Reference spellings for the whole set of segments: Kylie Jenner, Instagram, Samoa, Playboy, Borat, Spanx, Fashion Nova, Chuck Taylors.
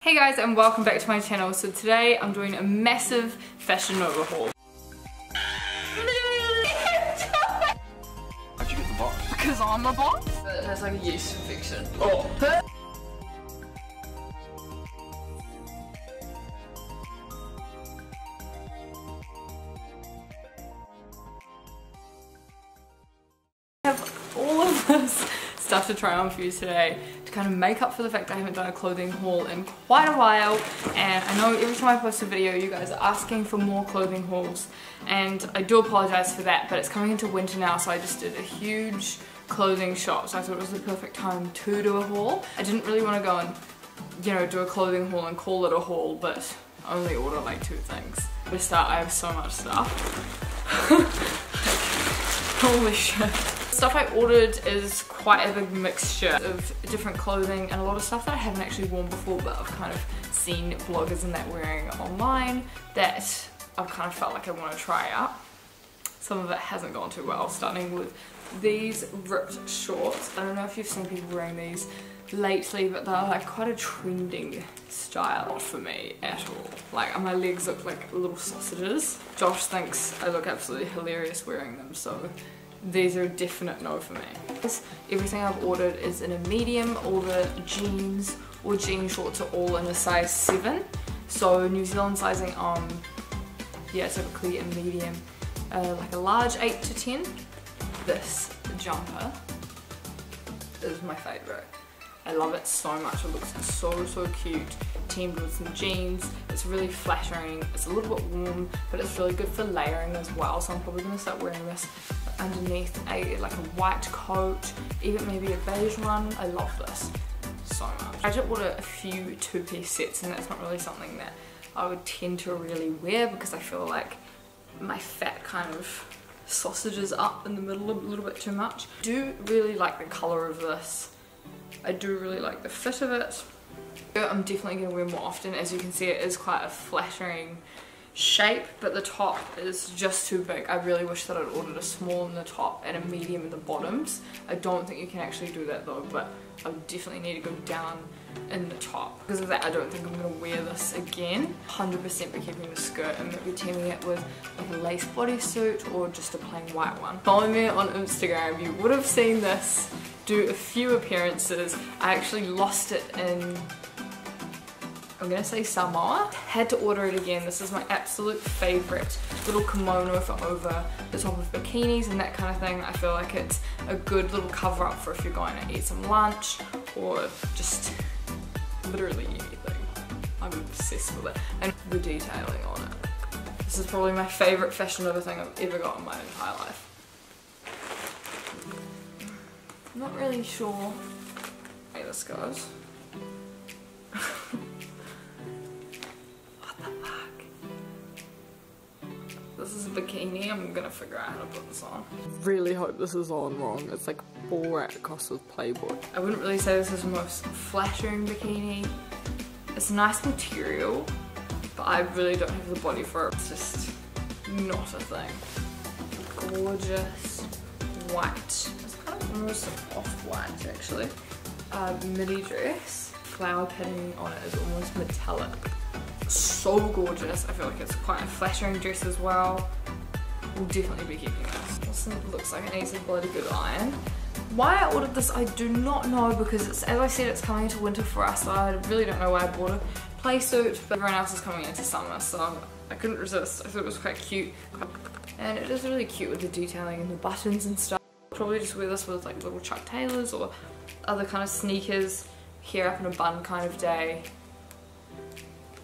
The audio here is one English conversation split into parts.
Hey guys, and welcome back to my channel. So today I'm doing a massive fashion overhaul. How'd you get the box? Because I'm a box. It has like a yeast infection. Oh. I have all of this stuff to try on for you today to kind of make up for the fact that I haven't done a clothing haul in quite a while, and I know every time I post a video you guys are asking for more clothing hauls, and I do apologize for that, but it's coming into winter now, so I just did a huge clothing shop, so I thought it was the perfect time to do a haul. I didn't really want to go and, you know, do a clothing haul and call it a haul, but I only order like two things. To start, I have so much stuff. Holy shit. The stuff I ordered is quite a big mixture of different clothing and a lot of stuff that I haven't actually worn before, but I've kind of seen vloggers and that wearing online that I've kind of felt like I want to try out. Some of it hasn't gone too well, starting with these ripped shorts. I don't know if you've seen people wearing these lately, but they're like quite a trending style, not for me at all. Like, my legs look like little sausages. Josh thinks I look absolutely hilarious wearing them, so these are a definite no for me. Everything I've ordered is in a medium. All the jeans or jean shorts are all in a size 7. So New Zealand sizing on, yeah, typically a medium, like a large 8 to 10. This jumper is my favourite. I love it so much. It looks so cute. Teamed with some jeans. It's really flattering. It's a little bit warm, but it's really good for layering as well. So I'm probably gonna start wearing this underneath like a white coat, even maybe a beige one. I love this so much. I did order a few two-piece sets, and that's not really something that I would tend to really wear because I feel like my fat kind of sausages up in the middle a little bit too much. I do really like the color of this. I do really like the fit of it. I'm definitely going to wear more often. As you can see, it is quite a flattering shape, but the top is just too big. I really wish that I'd ordered a small in the top and a medium in the bottoms. I don't think you can actually do that though, but I would definitely need to go down in the top. Because of that, I don't think I'm going to wear this again. 100% be keeping the skirt and maybe teaming it with like a lace bodysuit or just a plain white one. Follow me on Instagram, you would have seen this do a few appearances. I actually lost it in, I'm gonna say Samoa. Had to order it again. This is my absolute favorite little kimono for over the top of bikinis and that kind of thing. I feel like it's a good little cover up for if you're going to eat some lunch or just literally anything. I'm obsessed with it. And the detailing on it. This is probably my favorite Fashion Nova thing I've ever got in my entire life. I'm not really sure where this goes. What the fuck? This is a bikini. I'm gonna figure out how to put this on. Really hope this is on wrong. It's like Borat crossed with Playboy. I wouldn't really say this is the most flattering bikini. It's a nice material, but I really don't have the body for it. It's just not a thing. Gorgeous white. Almost off-white actually. Midi dress. Flower patterning on it is almost metallic. So gorgeous. I feel like it's quite a flattering dress as well. We'll definitely be keeping this. Also, it looks like it needs a bloody good iron. Why I ordered this I do not know, because it's, as I said, it's coming into winter for us, so I really don't know why I bought a play suit, but everyone else is coming into summer, so I couldn't resist. I thought it was quite cute. And it is really cute with the detailing and the buttons and stuff. Probably just wear this with like little Chuck Taylors or other kind of sneakers, hair up in a bun kind of day.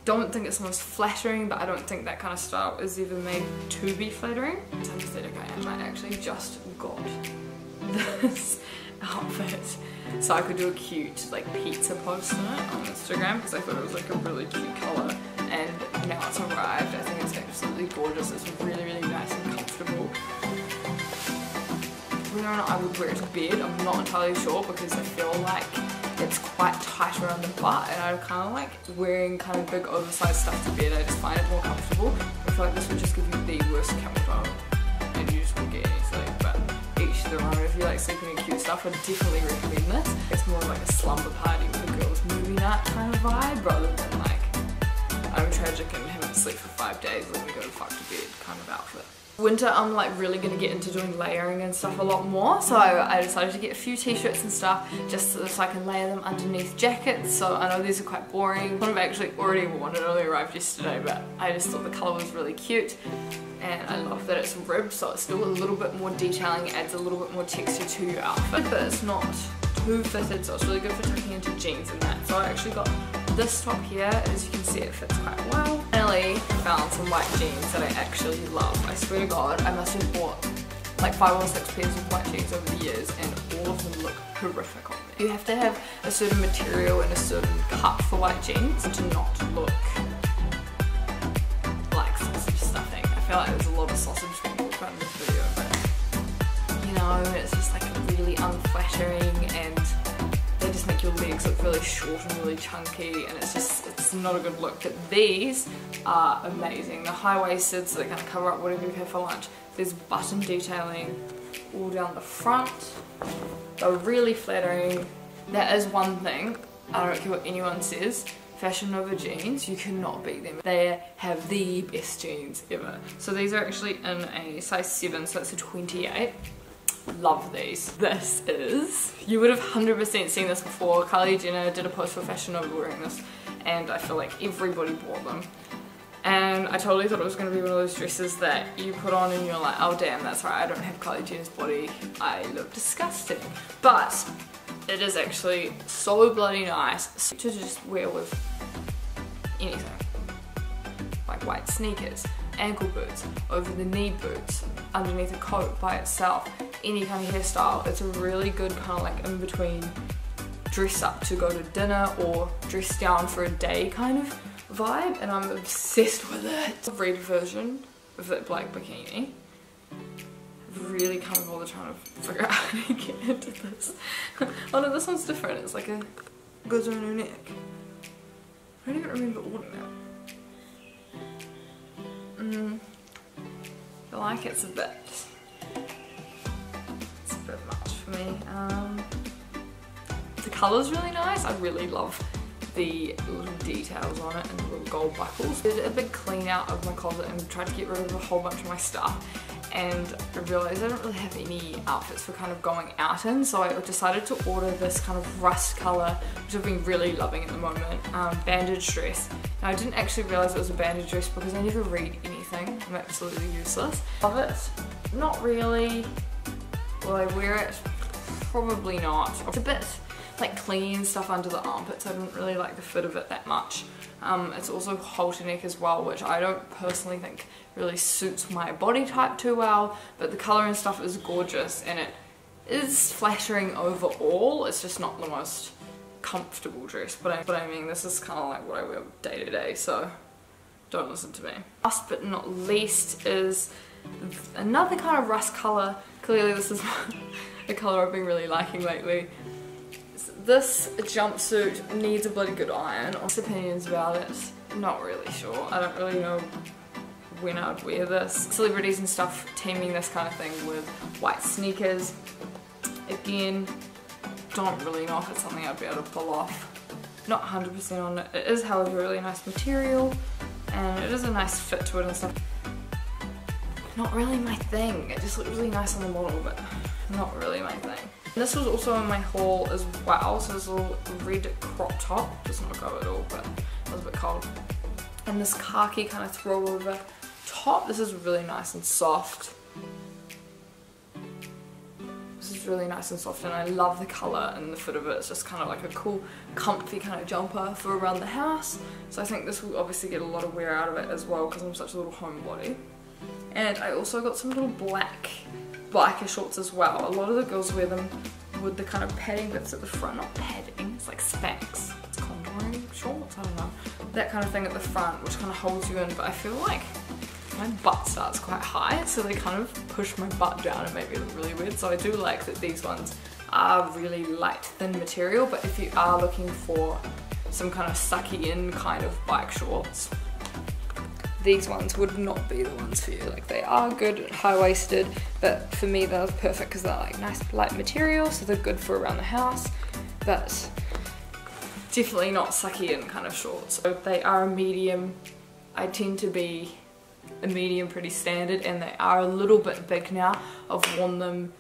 Don't think it's the most flattering, but I don't think that kind of style is ever made to be flattering. It's hypothetical. I might actually just got this outfit so I could do a cute like pizza post on it on Instagram, because I thought it was like a really cute colour, and now it's arrived. I think it's absolutely gorgeous. It's really nice and comfortable. Whether or not I would wear it to bed, I'm not entirely sure, because I feel like it's quite tight around the butt, and I kind of like wearing kind of big oversized stuff to bed. I just find it more comfortable. I feel like this would just give you the worst comfort and you just won't get any sleep, but each to their own. If you like sleeping in cute stuff, I definitely recommend this. It's more like a slumber party with a girls movie night kind of vibe rather than tragic and haven't slept for 5 days, let me go fuck to bed kind of outfit. Winter, I'm like really gonna get into doing layering and stuff a lot more, so I decided to get a few t-shirts and stuff just so I can layer them underneath jackets. So I know these are quite boring. One I've actually already worn, it only arrived yesterday, but I just thought the colour was really cute. And I love that it's ribbed, so it's still a little bit more detailing, adds a little bit more texture to your outfit, but it's not too fitted, so it's really good for tucking into jeans and that. So I actually got this top here, as you can see it fits quite well. Finally found some white jeans that I actually love. I swear to God, I must have bought like 5 or 6 pairs of white jeans over the years and all of them look horrific on me. You have to have a certain material and a certain cut for white jeans to not look like sausage stuffing. I feel like there's a lot of sausage being talked about in this video, but you know, it's just like really unflattering and they just make your legs look really short and really chunky, and it's not a good look. But these are amazing. The high-waisted, so they kind of cover up whatever you've had for lunch. There's button detailing all down the front. They're really flattering. That is one thing, I don't care what anyone says, Fashion Nova jeans, you cannot beat them. They have the best jeans ever. So these are actually in a size 7, so it's a 28. Love these. This is, you would have 100% seen this before. Kylie Jenner did a post for Fashion Nova wearing this, and I feel like everybody bought them. And I totally thought it was going to be one of those dresses that you put on and you're like, oh damn, that's right, I don't have Kylie Jenner's body, I look disgusting. But it is actually so bloody nice to just wear with anything. Like white sneakers, ankle boots, over the knee boots, underneath a coat by itself, any kind of hairstyle. It's a really good kind of like in between dress up to go to dinner or dress down for a day kind of vibe, and I'm obsessed with it. The red version of that black bikini, I've really kind of all the time to figure out how to get into this. Oh no, this one's different, it's like a goes around her neck. I don't even remember ordering it. I feel like it's a bit much for me. The colour's really nice. I really love the little details on it and the little gold buckles. I did a big clean out of my closet and tried to get rid of a whole bunch of my stuff, and I realised I don't really have any outfits for kind of going out in, so I decided to order this kind of rust colour, which I've been really loving at the moment, bandage dress. Now I didn't actually realise it was a bandage dress because I never read anything, I'm absolutely useless. Love it? Not really. Will I wear it? Probably not. It's a bit like clean stuff under the armpits, I didn't really like the fit of it that much. It's also halter neck as well, which I don't personally think really suits my body type too well, but the colour and stuff is gorgeous and it is flattering overall. It's just not the most comfortable dress, but I mean this is kind of like what I wear day to day, so don't listen to me. Last but not least is another kind of rust colour. Clearly this is a colour I've been really liking lately. This jumpsuit needs a bloody good iron. Honest opinions about it, not really sure. I don't really know when I'd wear this. Celebrities and stuff teaming this kind of thing with white sneakers. Again, don't really know if it's something I'd be able to pull off. Not 100% on it. It is, however, a really nice material and it is a nice fit to it and stuff. Not really my thing. It just looked really nice on the model, but not really my thing. This was also in my haul as well, so this little red crop top, does not go at all, but it was a bit cold. And this khaki kind of throwover top, this is really nice and soft. This is really nice and soft, and I love the colour and the fit of it. It's just kind of like a cool, comfy kind of jumper for around the house. So I think this will obviously get a lot of wear out of it as well, because I'm such a little homebody. And I also got some little black biker shorts as well. A lot of the girls wear them with the kind of padding bits at the front, not padding, it's like Spanx, it's contouring shorts, I don't know, that kind of thing at the front which kind of holds you in, but I feel like my butt starts quite high, so they kind of push my butt down and make me look really weird, so I do like that these ones are really light thin material, but if you are looking for some kind of sucky in kind of bike shorts, these ones would not be the ones for you. Like they are good high-waisted, but for me they're perfect because they're like nice light material, so they're good for around the house, but definitely not sucky in kind of shorts. So they are a medium I tend to be a medium pretty standard, and they are a little bit big now. I've worn them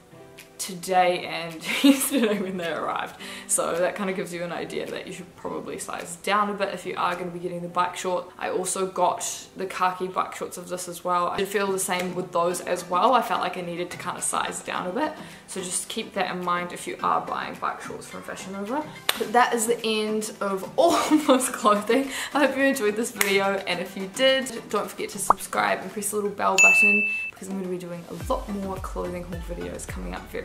today and yesterday when they arrived, so that kind of gives you an idea that you should probably size down a bit if you are going to be getting the bike short. I also got the khaki bike shorts of this as well. I did feel the same with those as well. I felt like I needed to kind of size down a bit, so just keep that in mind if you are buying bike shorts from Fashion Nova. But that is the end of almost clothing. I hope you enjoyed this video, and if you did, don't forget to subscribe and press the little bell button, because I'm going to be doing a lot more clothing haul videos coming up very